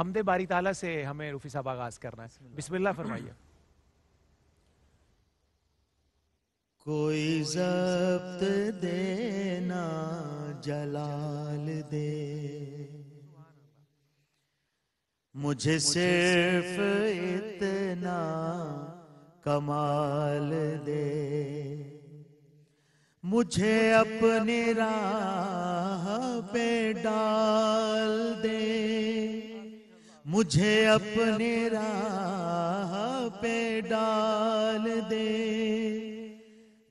हमदे बारी ताला से हमें रूफी साहब आगाज करना है। बिस्मिल्लाह फरमाइए। कोई ज़ब्त देना जलाल दे, मुझे सिर्फ इतना कमाल दे, मुझे अपने राह पे डाल दे, मुझे अपने राह पे डाल दे,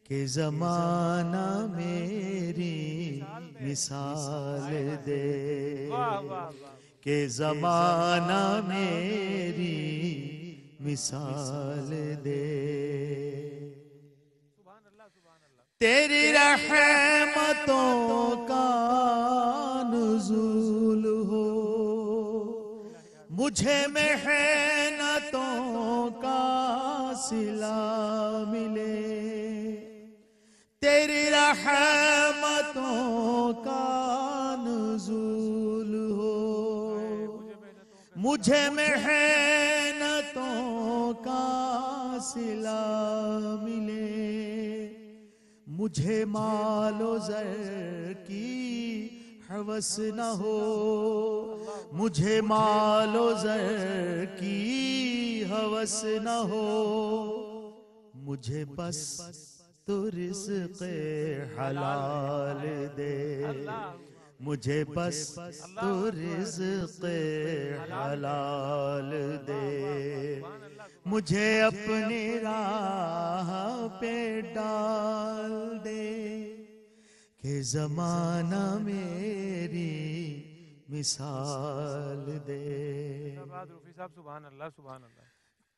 कि जमाना मेरी मिसाल दे, कि जमाना मेरी मिसाल दे। तेरी रहमतों का नुज़ूल हो, मुझे मेहनतों का सिला मिले, तेरी रहमतों का नुज़ूल हो, मुझे मेहनतों का सिला मिले, मुझे मालो ज़र की हवस न हो, मुझे मालो ज़र की हवस न हो, मुझे बस तू रिज़्क़ हलाल दे, मुझे बस तू रिज़्क़ हलाल दे, मुझे अपने राह पे डाल दे, कि जमाना मेरी मिसाल दे।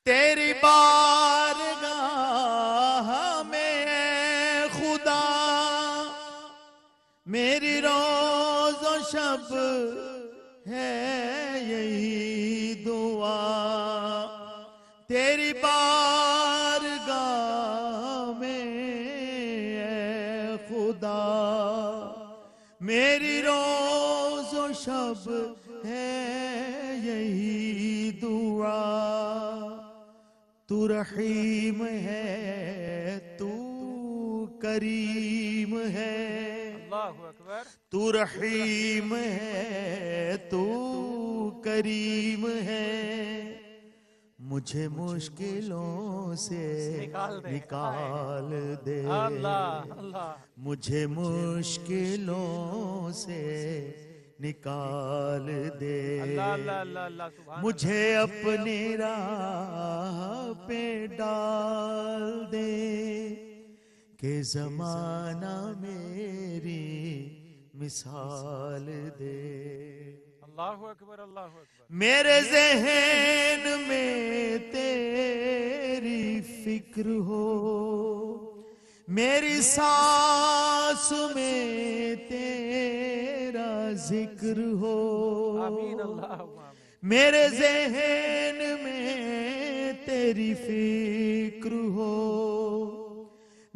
तेरी बारगाह में खुदा मेरी रोज़ और शब है यही दुआ, तेरी बारगाह में ऐ खुदा मेरी रोज़ और शब है यही दुआ, तू रहीम है, तू करीम है, तू रहीम है, तू करीम है, मुझे मुश्किलों से निकाल दे, मुझे मुश्किलों से निकाल दे, मुझे अपने राह पे डाल दे, के जमाना मेरी मिसाल दे। अल्लाहु अकबर। मेरे ज़हन में तेरी फिक्र हो, मेरी सांस में तेरा जिक्र हो, मेरे ज़हन में तेरी फिक्र हो,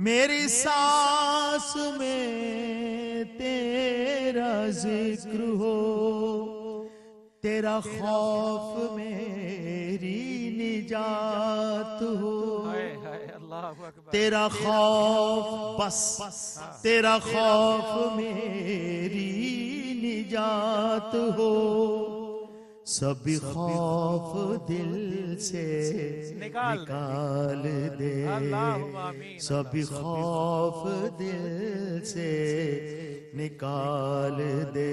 मेरी सांस में तेरा जिक्र हो, तेरा खौफ मेरी निजात हो, तेरा खौफ बस तेरा खौफ मेरी निजात हो, सभी खौफ दिल से निकाल दे, सभी खौफ दिल से निकाल दे,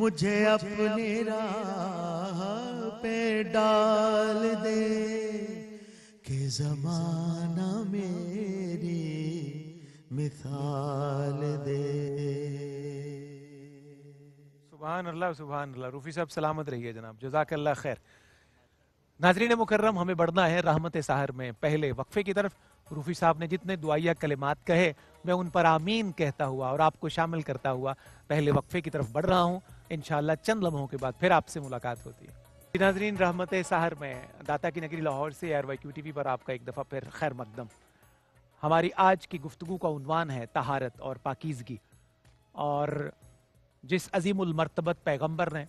मुझे अपने राह पे डाल दे, कि जमाना मेरी मिसाल दे। सुभान अल्लाह सुभान अल्लाह। रूफी साहब सलामत रहिए जनाब, जज़ाकल्लाह खैर। नाज़रीन मुकर्रम, हमें बढ़ना है रहमत ए सहर में। पहले वक्फे की तरफ रूफी साहब ने जितने दुआया कलिमात कहे मैं उन पर आमीन कहता हुआ और आपको शामिल करता हुआ पहले वक्फे की तरफ बढ़ रहा हूँ। इंशाअल्लाह चंद लम्हों के बाद फिर आपसे मुलाकात होती है। नाज़रीन रहमत ए सहर में दाता की नगरी लाहौर से ARY QTV पर आपका एक दफ़ा फिर खैर मकदम। हमारी आज की गुफ्तगू का उन्वान है तहारत और पाकीज़गी। और जिस अजीमुल मर्तबत पैगम्बर ने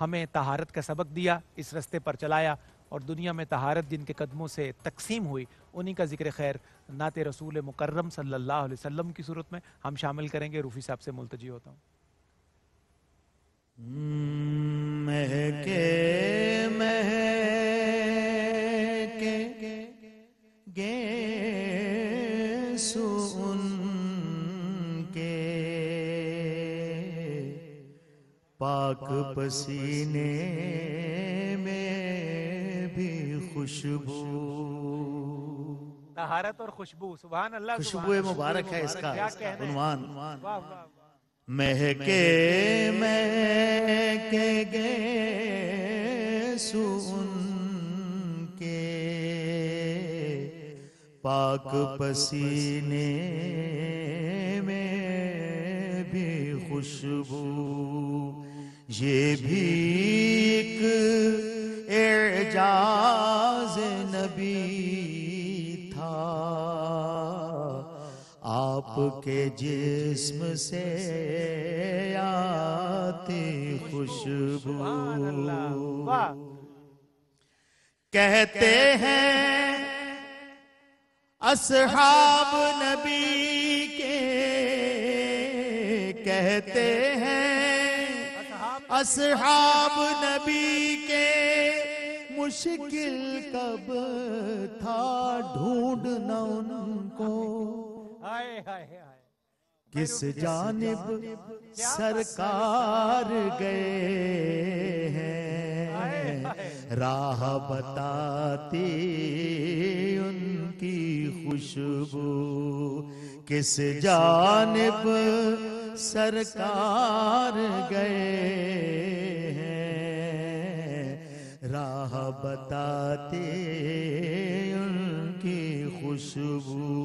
हमें तहारत का सबक दिया, इस रास्ते पर चलाया और दुनिया में तहारत जिनके कदमों से तकसीम हुई उन्हीं का जिक्र खैर नाते रसूल मुकर्रम सल्लल्लाहु अलैहि वसल्लम की सूरत में हम शामिल करेंगे। रूफ़ी साहब से मुल्तजी होता हूँ। पाक पसीने में भी खुशबू, तहारत और खुशबू, सुभान अल्लाह, खुशबू मुबारक है इसका उन्वान। महके महके गे सुन के पाक पसीने में भी खुशबू। ये भी एक एजाज नबी था, आपके जिस्म से आती खुशबू। कहते हैं असहाब नबी के, कहते हैं असहाब नबी के मुश्किल कब था ढूंढना उनको। किस जानिब सरकार गए हैं, राह बताती उनकी खुशबू। किस जानिब सरकार गए हैं, राह बताते उनकी खुशबू।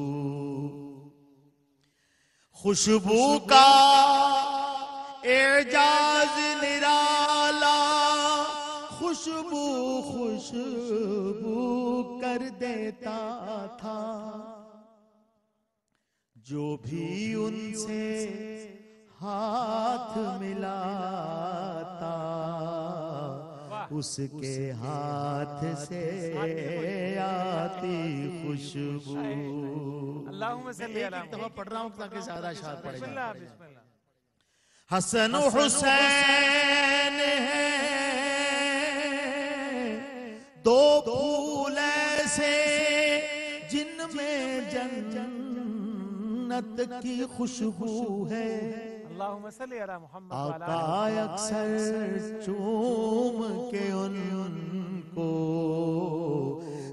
खुशबू का एजाज निराला, खुशबू खुशबू कर देता था। जो भी उनसे हाथ मिलाता उसके हाथ से आती खुशबू। पढ़ रहा हूँ ताकि ज्यादा शार पढ़ जाए। हसन हुसैन है दो फूल ऐसे जिनमें जन्नत की खुशबू है। आका अक्सर चूम के उनको,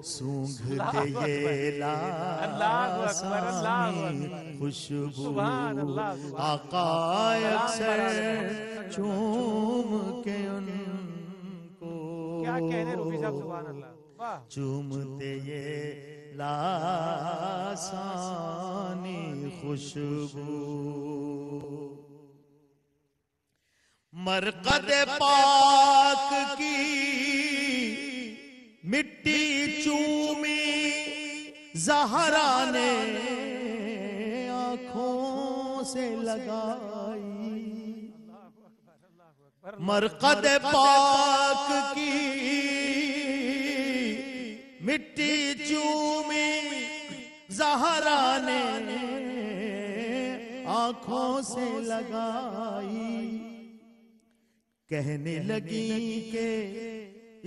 सूंघते ये लासानी खुशबू। आका अक्सर चूम के उनको, चूमते ये लासानी खुशबू। मरकद पाक की मिट्टी चूमी ज़हरा ने आँखों से लगाई। मरकद पाक की मिट्टी चूमी ज़हरा ने आँखों से लगाई। कहने लगी के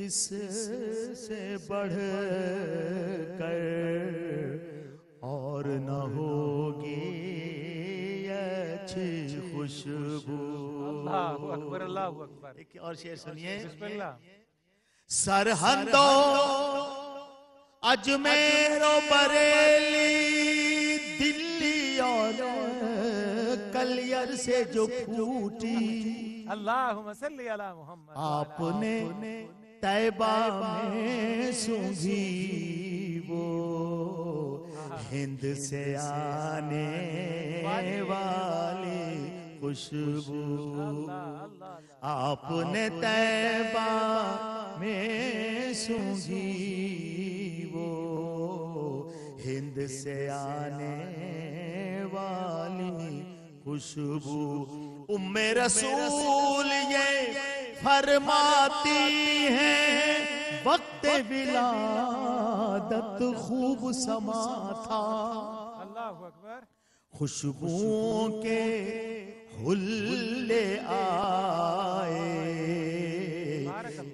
इससे बढ़ कर और न होगी अच्छी खुशबू। अल्लाहू अकबर, अल्लाहू अकबर। एक और शेर सुनिए। सरहदों अजमेर बरेली दिल्ली और कलियर से जो फूटी, अल्लाहुम्मा सल्ली अला मुहम्मद। आपने तैबा में सूंघी वो हिंद से आने वाली खुशबू। आपने तैबा में सूंघी वो हिंद से आने वाली खुशबू। उम्मे रसूल ये फरमाती हैं वक्त विलादत खूब समा था। अल्लाह अकबर। खुशबुओं के हुल्ले आए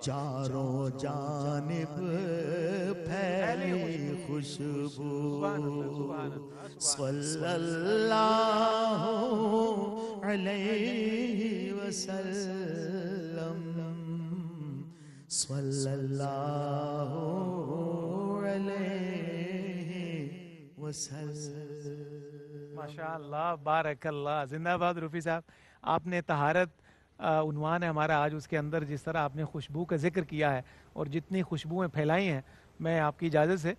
चारों जानिब फैली खुशबू। सल्लल्लाहु अलैहि वसल्लम सल्लल्लाहु अलैहि वसल्लम। माशाअल्लाह, बारकल्लाह, जिंदाबाद। रूफी साहब, आपने तहारत उन्वान है हमारा आज, उसके अंदर जिस तरह आपने खुशबू का जिक्र किया है और जितनी खुशबुएँ फैलाई हैं, मैं आपकी इजाज़त से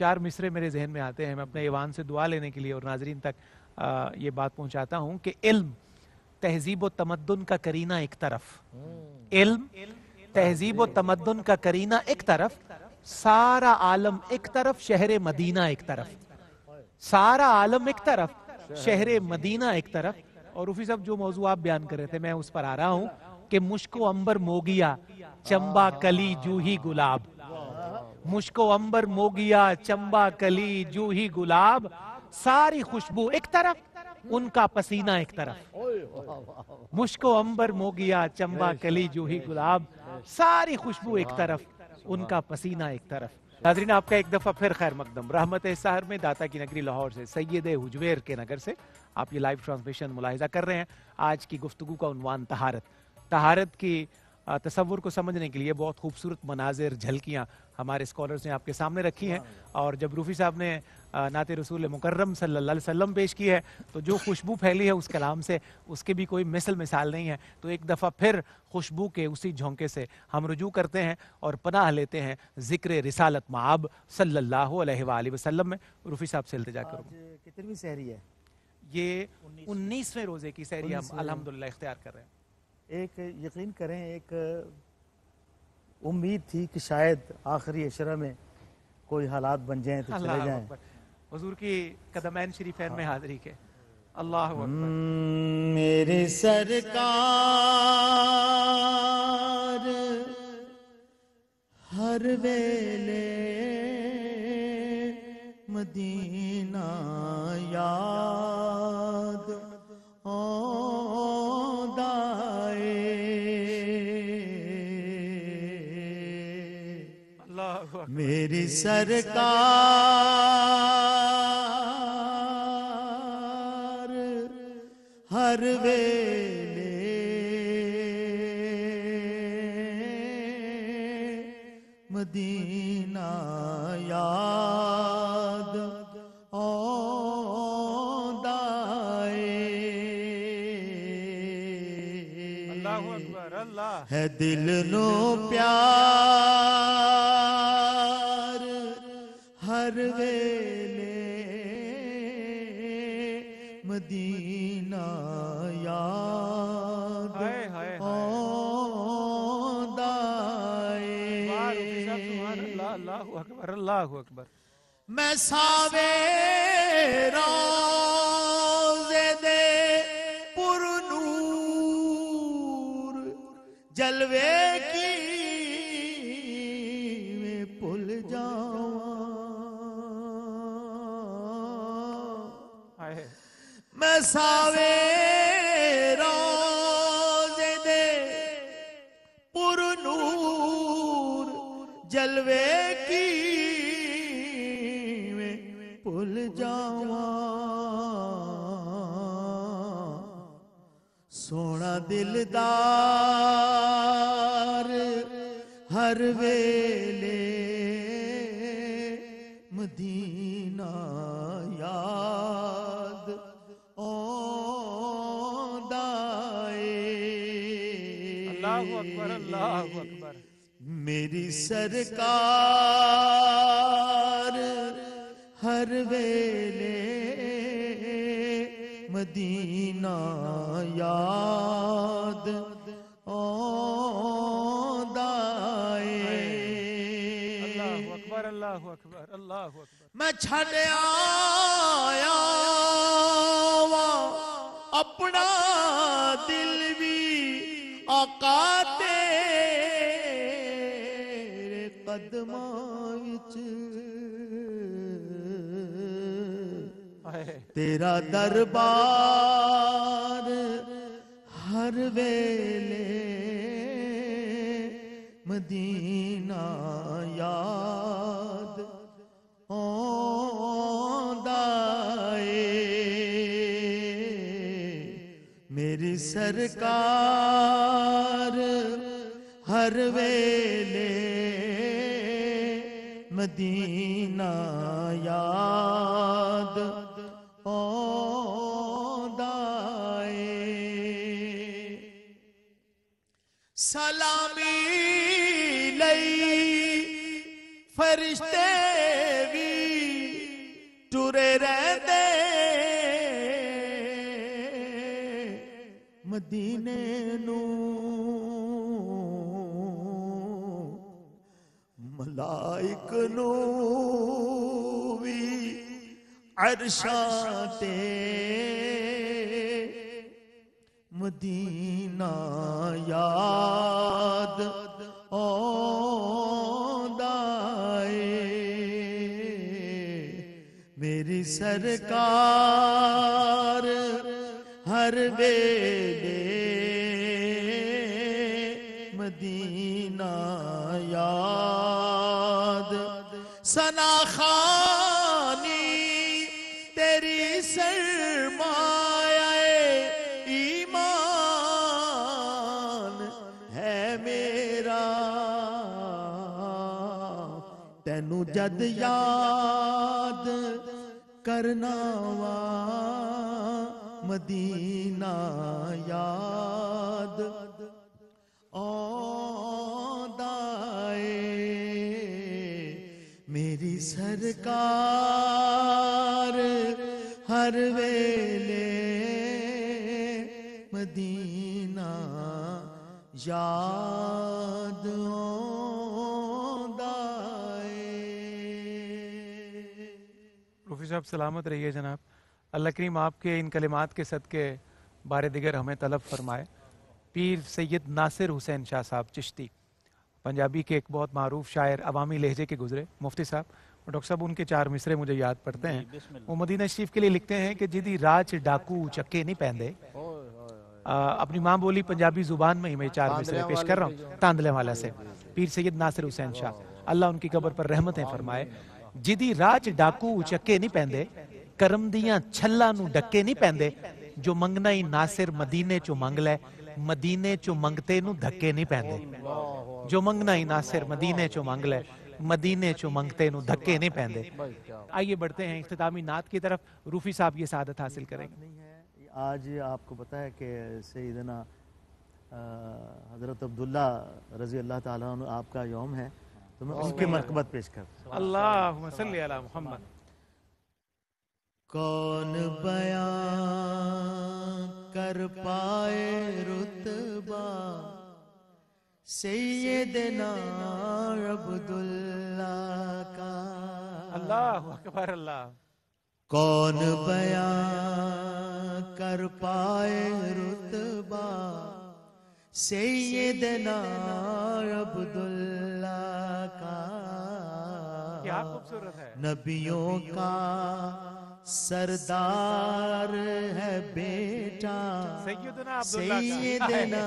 चार मिसरे मेरे जहन में आते हैं। मैं अपने ईवान से दुआ लेने के लिए और नाजरीन तक ये बात पहुँचाता हूँ कि इल्म तहजीब व तमद्दुन का करीना एक तरफ, इल्म तहजीब व तमद्दुन का करीना एक तरफ, सारा आलम एक तरफ, शहर मदीना एक तरफ, सारा आलम एक तरफ, शहर मदीना एक तरफ। और रूफी साहब, जो मौजू आप बयान कर रहे थे, मैं उस पर आ रहा हूँ कि मुश्को अंबर मोगिया चंबा कली जूही गुलाब, मुश्को अंबर मोगिया चंबा कली जूही गुलाब, सारी खुशबू एक तरफ, उनका पसीना एक तरफ। मुश्को अंबर मोगिया चंबा कली जूही गुलाब, सारी खुशबू एक तरफ, उनका पसीना एक तरफ। नाजरीन, आपका एक दफ़ा फिर खैर मकदम रहमत ए सहर में, दाता की नगरी लाहौर से, सैयद हुजवेर के नगर से आप ये लाइव ट्रांसमिशन मुलाहिजा कर रहे हैं। आज की गुफ्तगू का उन्वान तहारत की तस्वुर को समझने के लिए बहुत खूबसूरत मनाजिर, झलकियाँ हमारे स्कॉलर्स ने आपके सामने रखी हैं। और जब रूफ़ी साहब ने नाते रसूल मुकर्रम सल्लल्लाहु अलैहि वसल्लम पेश की है, तो जो खुशबू फैली है उस कलाम से, उसके भी कोई मिसल मिसाल नहीं है। तो एक दफ़ा फिर खुशबू के उसी झोंके से हम रुजू करते हैं और पनाह लेते हैं जिक्र रिसालत माब सल्लल्लाहु अलैहि वसल्लम में। रूफ़ी साहब से इल्तिजा करूँगा, कितनी सहरी है ये? 19वें रोज़े की सहरी हम अल्हम्दुलिल्लाह इख्तियार कर रहे हैं। एक यकीन करें, एक उम्मीद थी कि शायद आखिरी अशरा में कोई हालात बन जाएं तो चले जाएं। हुजूर की कदमैन शरीफैन में हाज़री के। अल्लाह हू अकबर। मेरे सरकार हर वेले मदीना याद मेरी सरकार हर वेले मदीना याद आए। अल्लाहु अकबर। अल्लाह है दिल नो प्यार हर वेले मदीना याद आए। अल्लाहु अकबर। अल्लाहु अकबर। मैं सावेरा दे पुरनूर जलवे की मैं पुल जाऊं। मैं सावेरा दे पुरनूर जलवे की मैं भूल जावा। सोना दिलदार हर वेले मदीना याद आए। अल्लाहु अकबर। अल्लाहु अकबर। मेरी सरकार हर वेले मदीना याद आए। अल्लाहु अकबर। अल्लाहु अकबर। अल्लाहु अकबर। मैं छड़ आया अपना दिल भी आका तेरे कदमों च तेरा दरबार हर वेले मदीना याद मेरी सरकार हर वेले मदीना याद आए। सलामी लई फरिश्ते भी टुरे रहते मदीने नू मलाइक नू भी अरशाते मदीना याद आंदा है मेरी सरकार हर वेले मदीना याद। सना खानी तेरी सरमाए ईमान है मेरा तेनू जद याद करना वा मदीना याद आंदा है मेरी सरकार हर वेले मदीना याद आंदा है। रूफी साहब सलामत रहिए जनाब। अल्लाह करीम आपके इन कलिमात के सदके बारे दिगर हमें तलब फरमाए। पीर सैयद नासिर हुसैन शाह साहब चिश्ती पंजाबी के एक बहुत मरूफ शायर अवामी लहजे के गुजरे। मुफ्ती साहब डॉक्टर साहब उनके चार मिसरे मुझे याद पड़ते हैं। वो मदीना शरीफ के लिए लिखते हैं कि जिदी राज डाकू चक्के नहीं पहनते। अपनी माँ बोली पंजाबी जुबान में ही मैं चार मिसरे पेश कर रहा हूँ तांदले वाला से। पीर सैयद नासिर हुसैन शाह अल्लाह उनकी कब्र पर रहमतें फरमाए। जिदी राज डाकू चक्के नहीं पहनते करम दियां छल्लां नूं डक्के नहीं पैंदे जो मंगना ही नासिर मदीने चो मंग लै मदीने चो मंगते नूं धक्के नहीं पैंदे जो मंगना ही नासिर मदीने चो मंग लै मदीने चो मंगते नूं धक्के नहीं पैंदे। आइए बढ़ते हैं इख्तितामी नात की तरफ। रूफी साहब ये सआदत हासिल करेंगे। आज आपको पता है कि सैयदना हजरत अब्दुल्ला रजी अल्लाह ताला अन्हु आपका यौम है तो मैं उनके मरकबत पेश कर। अल्लाहुम्मा सल्ली अला मुहम्मद। कौन बयां कर पाए रुतबा सैयदना अब्दुल्ला का। अल्लाहु अकबर अल्लाह। कौन बयां कर पाए रुतबा सैयदना अब्दुल्ला का। क्या खूबसूरत है। नबियों का सरदार है बेटा सैयदना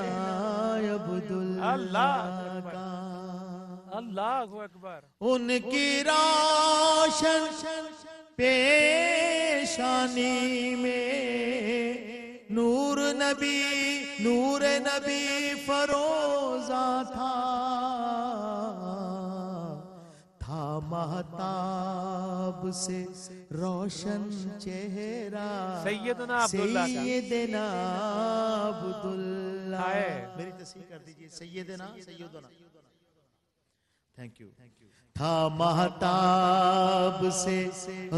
अब्दुल्ला का। अल्लाहु अकबर। उनकी रोशन पेशानी में नूर नबी फरोजा था महताब से रोशन चेहरा सैयदना अब्दुल्ला। मेरी तस्दीक कर दीजिए सैयदना। Thank you. था महताब से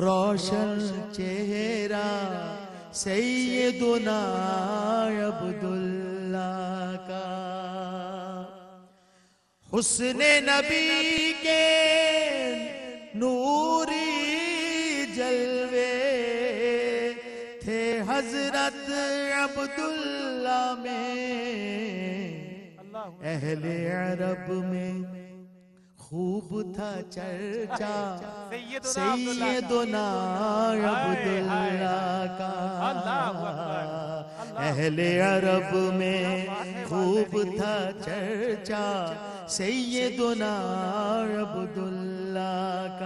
रोशन चेहरा सैयदना अब्दुल्ला का। हुस्ने नबी के नूरी जलवे थे हजरत अब्दुल्ला में अहले अरब में खूब था चर्चा सैयदना अब्दुल रऊफ का। अहले अरब में खूब था चर्चा सैयदना अब्दुल रऊफ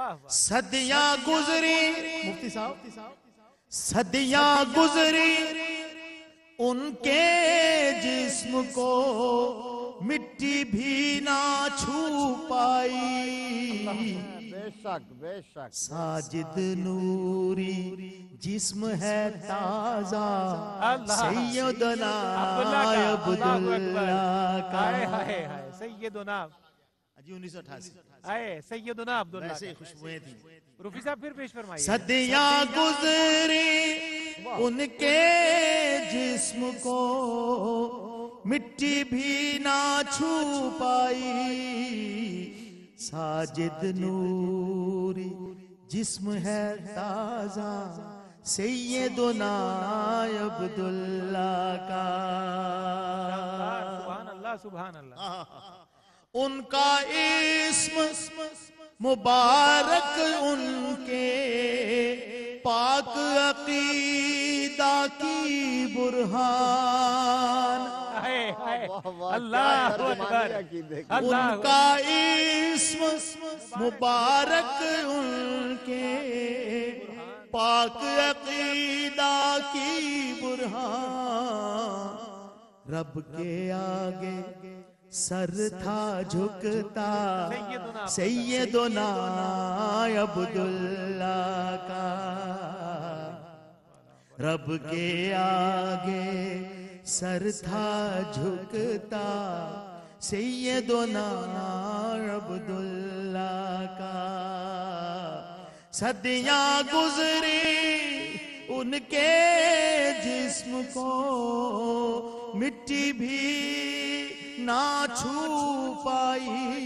का। सदियां गुजरी मुफ्ती साहब, सदियां गुजरी उनके जिस्म को मिट्टी भी ना छू पाई। बेशक साजिद नूरी जिस्म है ताजा सैयदना अब्दुल्ला जी 1988 सैयदना अब्दुल्ला। खुशबुएं थी रूफी साहब फिर पेश फरमाइए। सदियां गुजरी उनके जिस्म को मिट्टी भी ना छू पाई। साजिद नूरी जिस्म है ताजा सैयदना अब्दुल्ला का। सुभान अल्लाह सुभान अल्लाह। उनका इस्म मुबारक उनके पाक अकीदा की बुरहान। अल्लाह उनका इस्म मुबारक उनके पाक अकीदा की बुरहान। रब के आगे सर था झुकता सैयदना अब्दुल्ला का। रब के आगे सर था झुकता सैयदना अब्दुल्ला का। सदियां गुजरी उनके जिस्म को मिट्टी भी ना छू पाई।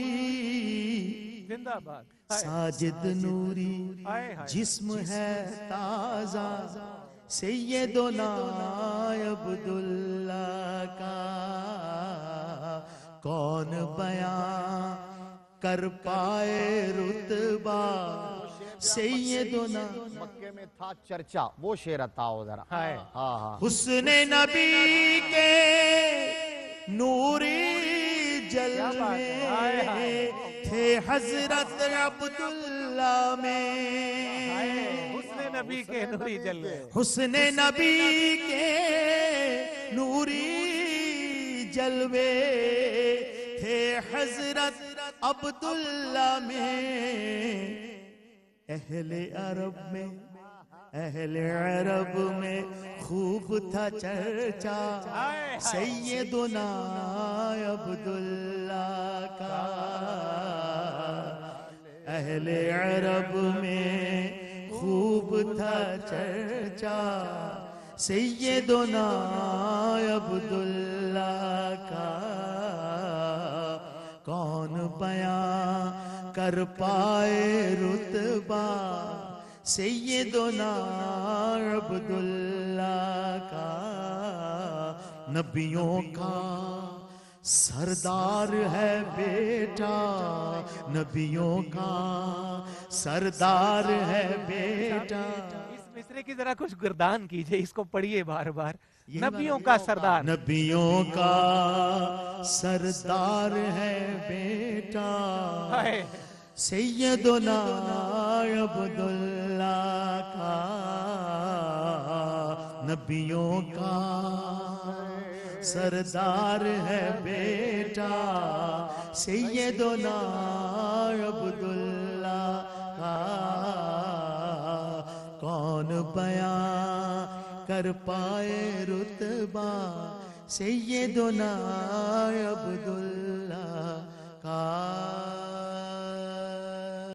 जिंदाबाद। साजिद नूरी जिस्म है ताजा सैयदना अब्दुल्ला का। कौन बयां कर पाए रुतबा सैयदना। मक्के में था चर्चा वो शेर ताओ जरा। हाँ। हुस्ने नबी के नूरी जलवे थे हजरत अब्दुल्ला में। नबी के नूरी जलवे, हुस्ने नबी के नूरी जलवे थे हजरत अब्दुल्ला में। अहले अरब में खूब था चर्चा सैयदना अब्दुल्ला का। अहले अरब में खूब था चर्चा सैयदना अब्दुल्ला का। कौन बयां कर पाए रुतबा सैयदना अब्दुल्ला का। नबियों का सरदार है बेटा, नबियों का सरदार है बेटा। इस मिसरे की जरा कुछ गुरदान कीजिए, इसको पढ़िए बार बार। नबियों का सरदार, नबियों का सरदार है बेटा सैयदना अब्दुल्ला का। नबियों का सरदार है बेटा सैयदना अब्दुल्ला का। कौन बयां कर पाए रुतबा सैयदना अब्दुल्ला का।